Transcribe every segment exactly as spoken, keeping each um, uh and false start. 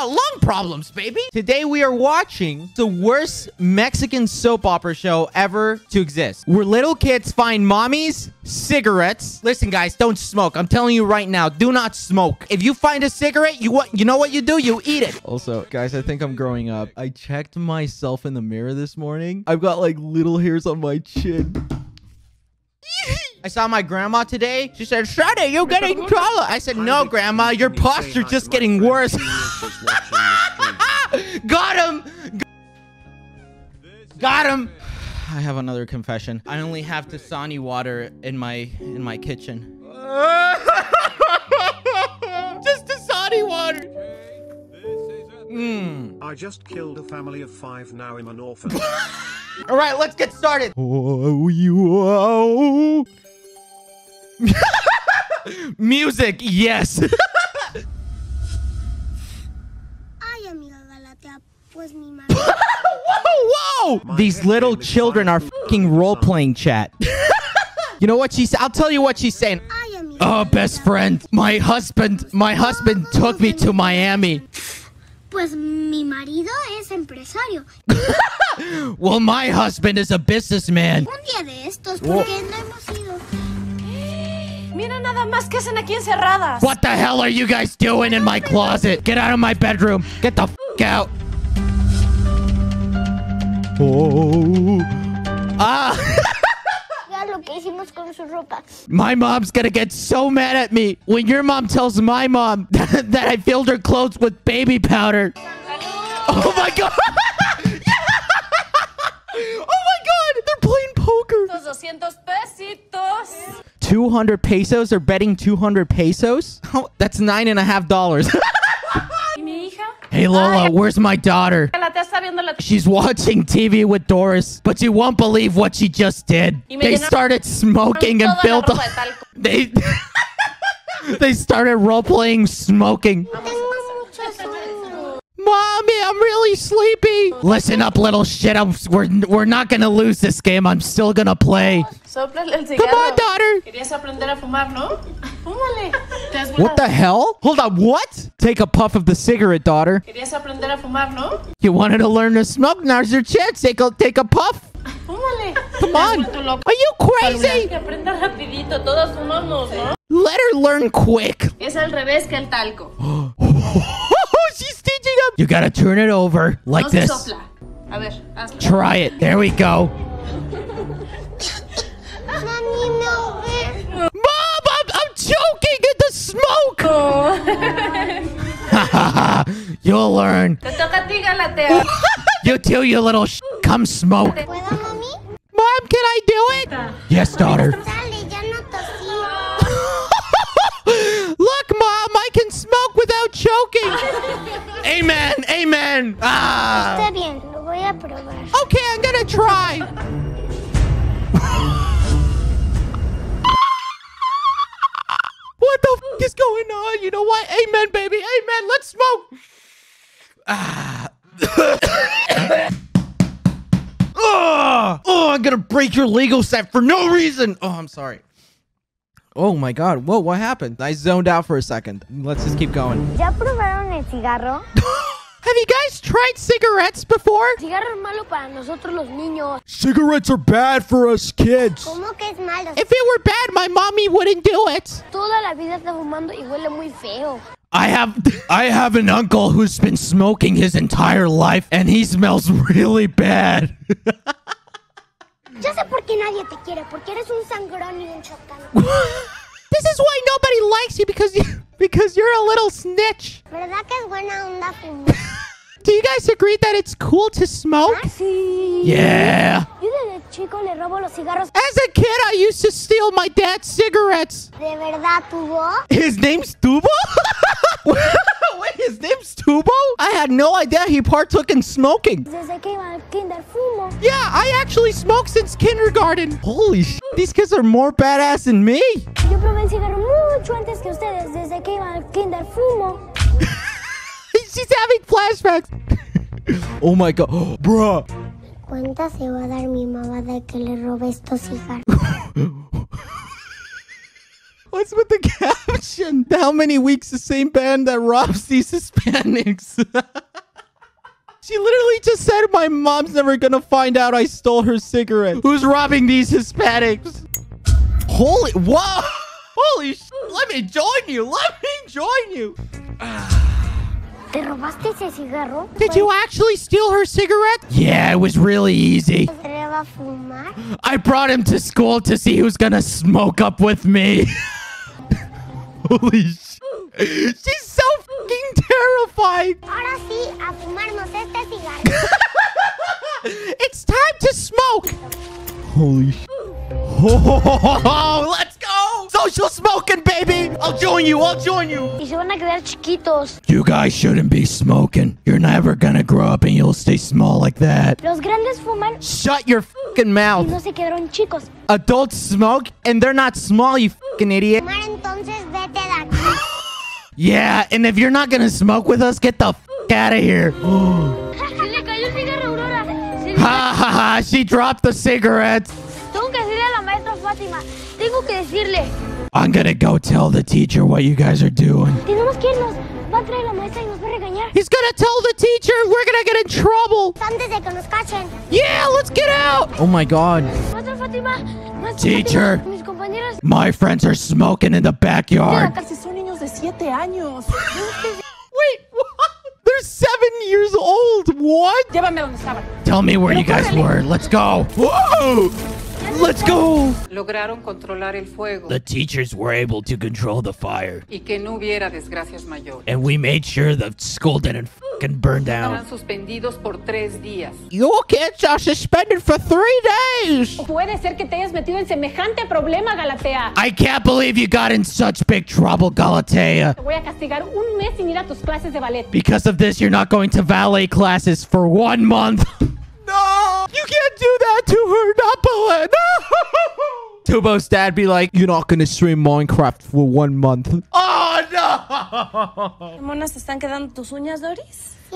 got lung problems, baby. Today, we are watching the worst Mexican soap opera show ever to exist, where little kids find mommies cigarettes. Listen, guys, don't smoke. I'm telling you right now, do not smoke. If you find a cigarette, you what? You know what you do? You eat it. Also, guys, I think I'm growing up. I checked myself in the mirror this morning. I've got, like, little hairs on my chin. I saw my grandma today. She said, Shreddy, you're getting taller. I said, no, Grandma, your posture's just getting worse. Got him. Got him. I have another confession. I only have Dasani water in my in my kitchen. Just Dasani water. Mm. I just killed a family of five. Now I'm an orphan. All right, let's get started. Oh, you, oh. Music, yes. Whoa, whoa! These little children are fucking role-playing, chat. You know what she said? I'll tell you what she's saying. Oh, best friend, my husband, my husband took me to Miami. Pues mi marido es empresario. Well, my husband is a businessman. Un día de estos, ¿por qué no hemos ido? Mira nada más que hacen aquí encerradas. What the hell are you guys doing in my closet? Get out of my bedroom. Get the f*** out. Oh. Ah. My mom's gonna get so mad at me when your mom tells my mom that, that I filled her clothes with baby powder. Oh my god! Oh my god! They're playing poker! two hundred pesos? They're betting two hundred pesos? Oh, that's nine and a half dollars. Hey Lola, where's my daughter? She's watching T V with Doris, but you won't believe what she just did. They started smoking and built up. They, they started role-playing smoking. Mommy, I'm really sleepy. Listen up, little shit. I'm, we're, we're not going to lose this game. I'm still going to play. Come on, daughter. What the hell? Hold on, what? Take a puff of the cigarette, daughter. You wanted to learn to smoke? Now's your chance. Take a, take a puff. Come on. Are you crazy? Let her learn quick. She's teaching him. You gotta turn it over like this. Try it. There we go. Mom, I'm, I'm choking at the smoke. Oh. You'll learn. You too, you little sh**. Come smoke. Mom, can I do it? Yes, daughter. Look, Mom, I can smoke without choking. Amen, amen. Ah. Okay, I'm gonna try. What the f is going on? You know what? Amen, baby. Amen. Let's smoke. Ah. Oh, oh, I'm going to break your Lego set for no reason. Oh, I'm sorry. Oh, my God. Whoa, what happened? I zoned out for a second. Let's just keep going. ¿Ya probaron el cigarro? Have you guys tried cigarettes before? Cigarettes are bad for us kids. If it were bad, my mommy wouldn't do it. I have I have an uncle who's been smoking his entire life and he smells really bad. This is why nobody likes you, because you because you're a little snitch. Do you guys agree that it's cool to smoke? Yeah. As a kid, I used to steal my dad's cigarettes. His name's Tubbo? Wait, his name's Tubbo? I had no idea he partook in smoking. Yeah, I actually smoked since kindergarten. Holy sh**, these kids are more badass than me. She's having flashbacks. Oh my god. Oh, bruh. What's with the caption? How many weeks the same band that robs these Hispanics? She literally just said, my mom's never gonna find out I stole her cigarette. Who's robbing these Hispanics? Holy, whoa! Holy sh! Let me join you! Let me join you! ¿Te robaste ese cigarro? Did you actually steal her cigarette? Yeah, it was really easy. I brought him to school to see who's gonna smoke up with me. Holy sh! She's so fucking terrified. Ahora sí, a fumarnos este cigarro. It's time to smoke. Holy sh! Oh, let's go! Social smoking, baby! I'll join you, I'll join you! You guys shouldn't be smoking. You're never gonna grow up and you'll stay small like that. Los grandes fuman. Shut your fucking mouth. Y no se quedaron chicos. Adults smoke and they're not small, you fucking idiot. Yeah, and if you're not gonna smoke with us, get the fuck out of here. Ha ha ha, she dropped the cigarettes. I'm gonna go tell the teacher what you guys are doing. He's gonna tell the teacher we're gonna get in trouble. Yeah, let's get out. Oh my god. Teacher, my friends are smoking in the backyard. Wait, what? They're seven years old. What? Tell me where you guys were. Let's go. Whoa! Let's go! The teachers were able to control the fire. And we made sure the school didn't fucking burn down. You kids are suspended for three days! I can't believe you got in such big trouble, Galatea. Because of this, you're not going to ballet classes for one month. No! You can't do that to her, not Paulette! No! Tubbo's dad be like, you're not gonna stream Minecraft for one month. Oh, no!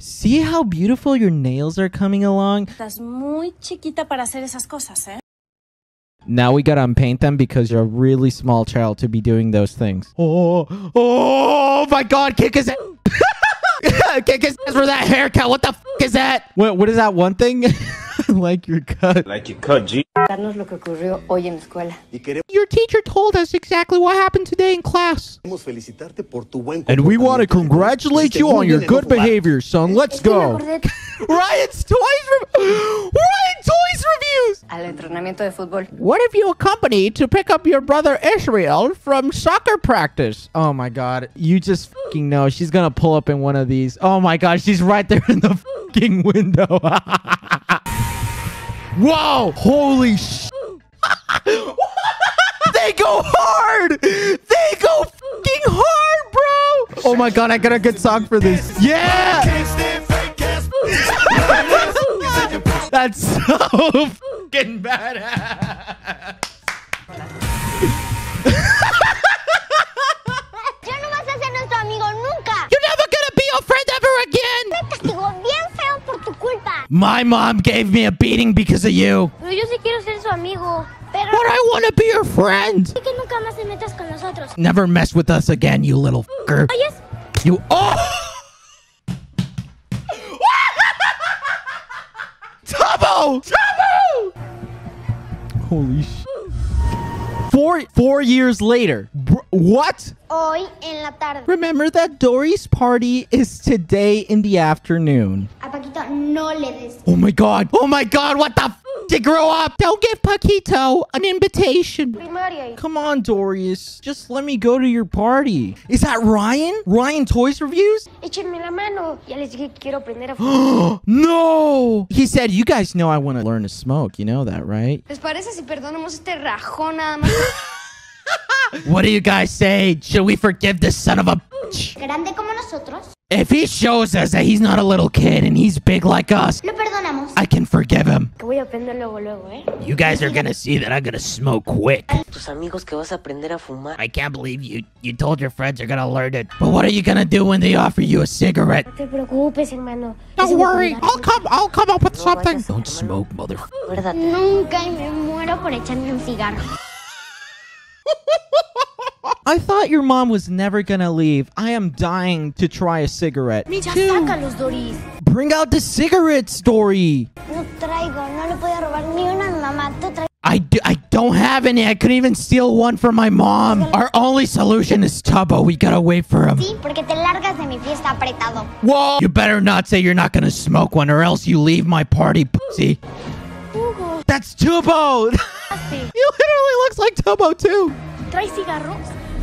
See how beautiful your nails are coming along? Now we gotta unpaint them because you're a really small child to be doing those things. Oh, oh my god, kick his ass! Kick his ass for that haircut. What the f is that? What, what is that one thing? Like your cut. Like your cut, G. Your teacher told us exactly what happened today in class. And we want to congratulate you on your good behavior, son. Let's go. Ryan's Toys Reviews. Ryan Toys Reviews. What if you accompanied to pick up your brother Israel from soccer practice? Oh my god. You just fucking know. She's going to pull up in one of these. Oh my god. She's right there in the fucking window. Whoa! Holy sh! They go hard! They go fucking hard, bro! Oh my god, I got a good song for this. Yeah! That's so fucking badass! You're never gonna be a friend ever again! My mom gave me a beating because of you. But I want to be your friend. Never mess with us again, you little fucker. Oh, yes. You. Oh! Tubbo! Tubbo! Holy sh. Four, four years later. Br what? Hoy en la tarde. Remember that Dory's party is today in the afternoon. A Paquito no le des. Oh my god. Oh my god. What the f? They grow up. Don't give Paquito an invitation. Primaria. Come on, Doris. Just let me go to your party. Is that Ryan? Ryan Toys Reviews? Échenme la mano. Ya les dije que quiero aprender a... No. He said, you guys know I want to learn to smoke. You know that, right? ¿Les parece si perdonamos este rajón nada más? What do you guys say? Should we forgive this son of a bitch? Grande como nosotros. If he shows us that he's not a little kid and he's big like us, lo perdonamos. I can forgive him. Que voy a aprender luego, luego, eh? You guys are gonna see that I'm gonna smoke quick. Tus amigos que vas a aprender a fumar. I can't believe you you told your friends you're gonna learn it. But what are you gonna do when they offer you a cigarette? No te preocupes, hermano. Don't worry. I'll come I'll come up with no something. Vayas, Don't smoke, motherfucker. Nunca me muero por echarme un cigarro. I thought your mom was never gonna leave. I am dying to try a cigarette. Two, bring out the cigarettes, Dory. I, do, I don't have any. I couldn't even steal one from my mom. Our only solution is Tubbo. We gotta wait for him. Whoa! You better not say you're not gonna smoke one or else you leave my party, pussy. That's Tubbo! He literally looks like Tubbo, too.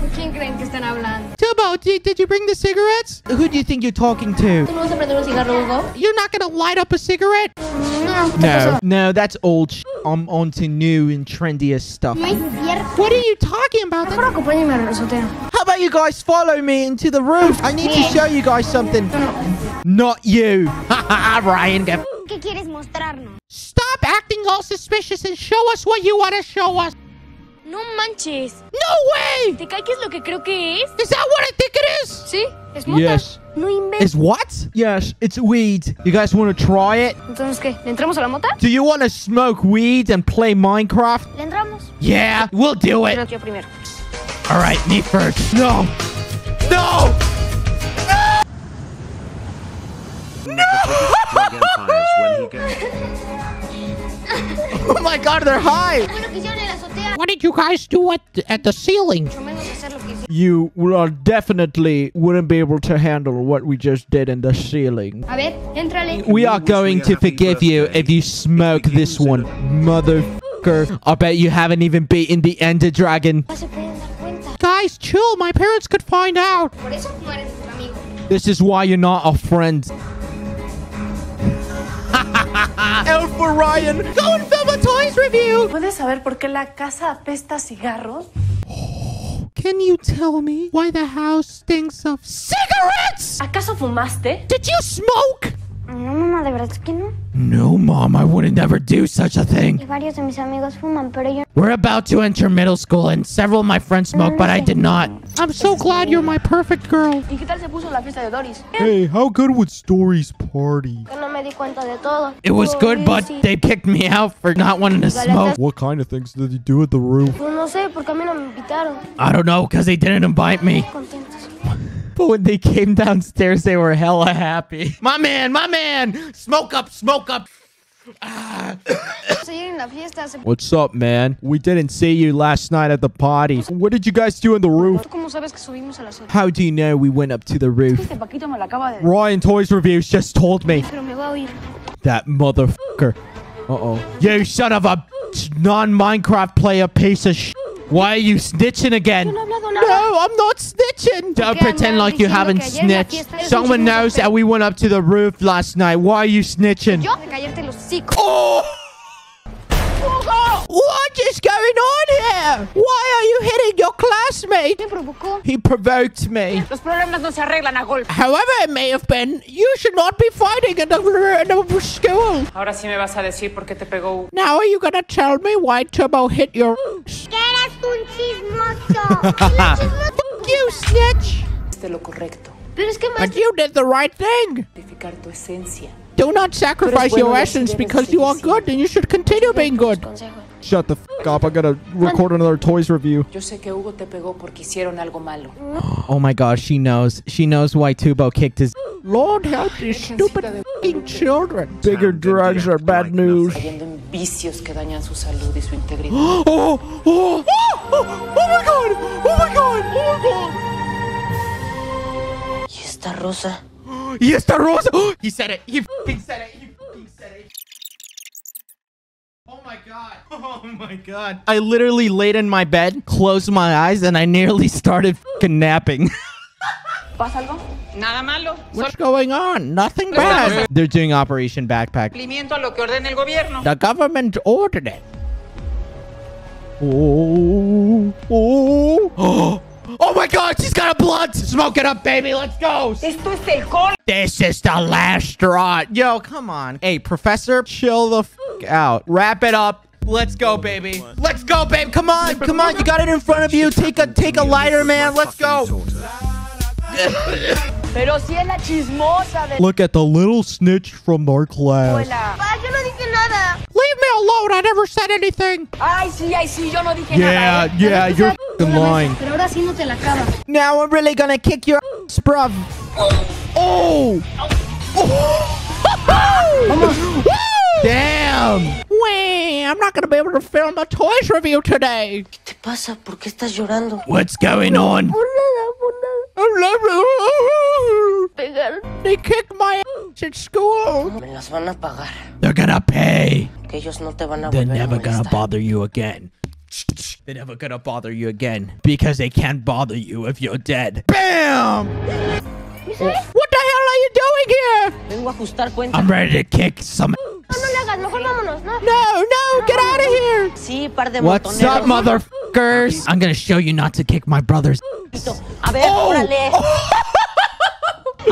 Tubbo, did, did you bring the cigarettes? Who do you think you're talking to? You're not gonna light up a cigarette? No. No, no that's old sh I'm on to new and trendier stuff. What are you talking about? How about you guys follow me into the roof? I need to show you guys something. Not you. Ryan, get... Stop acting all suspicious and show us what you want to show us. No manches. No way! ¿Te cae que es lo que creo que es? Is that what I think it is? Sí, es mota. Yes. No inventes. It's what? Yes, it's weed. You guys want to try it? Entonces, ¿qué? ¿Le entramos a la mota? Do you want to smoke weed and play Minecraft? ¿Le entramos? Yeah, we'll do it. No, yo primero. All right, me first. No. No! No! No! Oh my God, they're high! What did you guys do at the, at the ceiling? You uh, definitely wouldn't be able to handle what we just did in the ceiling. We are going to forgive you if you smoke this one, motherfucker. I bet you haven't even beaten the Ender Dragon. Guys, chill. My parents could find out. This is why you're not a friend. L for Ryan. Go and film a toys review. ¿Puedes saber por qué la casa apesta cigarros? Can you tell me why the house stinks of cigarettes? ¿Acaso fumaste? Did you smoke? No, mamá, de verdad es que no. No, mom, I would never do such a thing. Varios de mis amigos fuman, pero yo... We're about to enter middle school, and several of my friends smoke, no, no, but I did not. I'm so es glad you're my perfect girl. ¿Y qué tal se puso la fiesta de Doris? Hey, how good was Dory's party? No me di cuenta de todo. It was good, but they kicked me out for not wanting to smoke. What kind of things did you do at the roof? No sé, porque a mí no me invitaron. I don't know, because they didn't invite me. But when they came downstairs, they were hella happy. My man, my man! Smoke up, smoke up! Ah. What's up, man? We didn't see you last night at the party. What did you guys do on the roof? How do you know we went up to the roof? Ryan Toys Reviews just told me. That motherfucker. Uh-oh. You son of a non-Minecraft player piece of sh**. Why are you snitching again? No, I'm not snitching. Don't pretend like you haven't snitched. Someone knows that we went up to the roof last night. Why are you snitching? Oh! What is going on here? Why are you hitting your classmate? He provoked me. However it may have been, you should not be fighting in the school. Now are you gonna tell me why Tubbo hit your... Fuck you, snitch! But you did the right thing! Do not sacrifice your essence because you are good and you should continue being good! Shut the f*** up, I gotta record another toys review. Oh my gosh, she knows. She knows why Tubbo kicked his... Lord help these stupid f***ing children! Bigger drugs are bad news. Oh, oh, oh, oh, oh my god! Oh my god! Oh my god! Y esta rosa. Y esta rosa. He said it. He f***ing said it. He f***ing said it. Oh my god. Oh my god. I literally laid in my bed, closed my eyes, and I nearly started f***ing napping. What's going on? Nothing bad. They're doing Operation Backpack. The government ordered it. Oh, oh, oh. Oh my god, she's got a blunt! Smoke it up, baby, let's go! This is the last straw. Yo, come on. Hey, Professor, chill the f out. Wrap it up. Let's go, baby. Let's go, babe. Come on, come on. You got it in front of you. Take a, take a lighter, man. Let's go. Look at the little snitch from our class. Leave me alone. I never said anything. Yeah, yeah, you're fucking line. Pero ahora sí no te la acabas. Now I'm really gonna kick your ass, bruv. Oh! Oh! Damn! Wait, I'm not gonna be able to film a toys review today. ¿Qué te pasa? ¿Por qué estás llorando? What's going on? They kicked my ass at school. Me las van a pagar. They're gonna pay. Que ellos no te van a They're never a gonna bother you again. They're never gonna bother you again because they can't bother you if you're dead. Bam! What the hell are you doing here? Vengo a ajustar cuentas. I'm ready to kick some. No, no, get out of here! Sí, par de What's up, motherfuckers? I'm gonna show you not to kick my brother's A ver, oh! órale.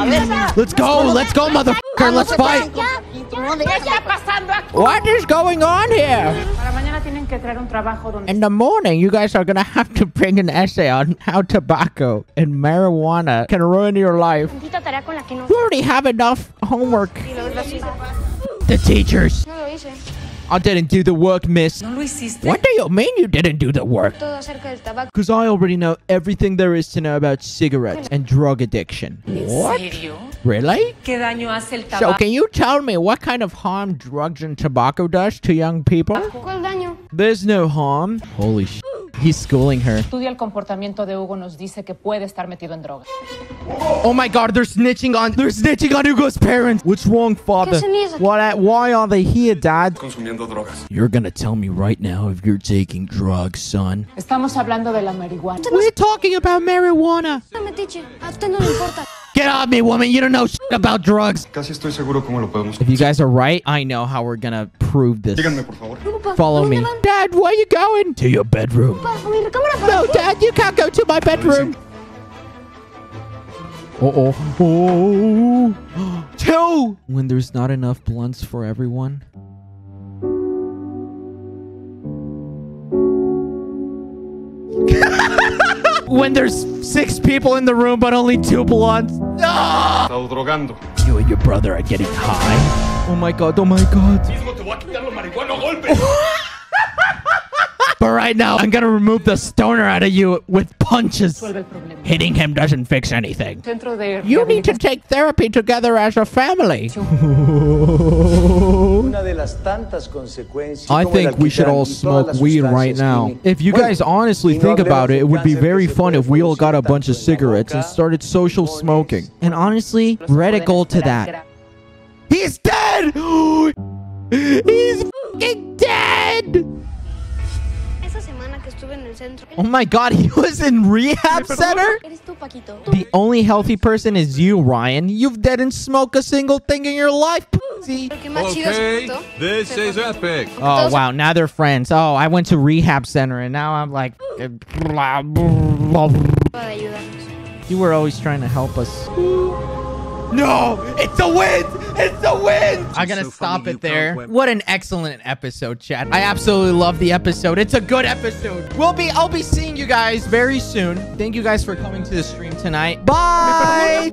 A ver, let's go, let's go, motherfucker, let's fight. What is going on here? In the morning, you guys are gonna have to bring an essay on how tobacco and marijuana can ruin your life. You already have enough homework. The teachers. No lo hice. I didn't do the work, miss. No lo hiciste. What do you mean you didn't do the work? Because I already know everything there is to know about cigarettes and drug addiction. What? Really? So can you tell me what kind of harm drugs and tobacco does to young people? There's no harm. Holy shit. He's schooling her. Oh my god, they're snitching on they're snitching on Hugo's parents. What's wrong, father? What, why are they here, dad? You're gonna tell me right now if you're taking drugs, son. We're talking about marijuana. Get off me, woman. You don't know shit about drugs. If you guys are right, I know how we're gonna prove this. Follow me. Dad, where are you going? To your bedroom. No, Dad, you can't go to my bedroom. Uh-oh. Oh. Two! When there's not enough blunts for everyone. When there's six people in the room, but only two blondes. Oh! You and your brother are getting high. Oh my god, oh my god. But right now, I'm gonna remove the stoner out of you with punches. Hitting him doesn't fix anything. You need to take therapy together as a family. I think we should all smoke weed right now. If you guys honestly think about it, it would be very fun if we all got a bunch of cigarettes and started social smoking. And honestly, reticle to that. He's dead! He's fucking dead! Oh my god, he was in rehab center? The only healthy person is you, Ryan. You didn't smoke a single thing in your life, pussy. Okay, this is epic. Oh wow, now they're friends. Oh, I went to rehab center and now I'm like... You were always trying to help us. No! It's the wind! It's the wind! I'm gonna so stop it there. What an excellent episode, chat. I absolutely love the episode. It's a good episode. We'll be- I'll be seeing you guys very soon. Thank you guys for coming to the stream tonight. Bye!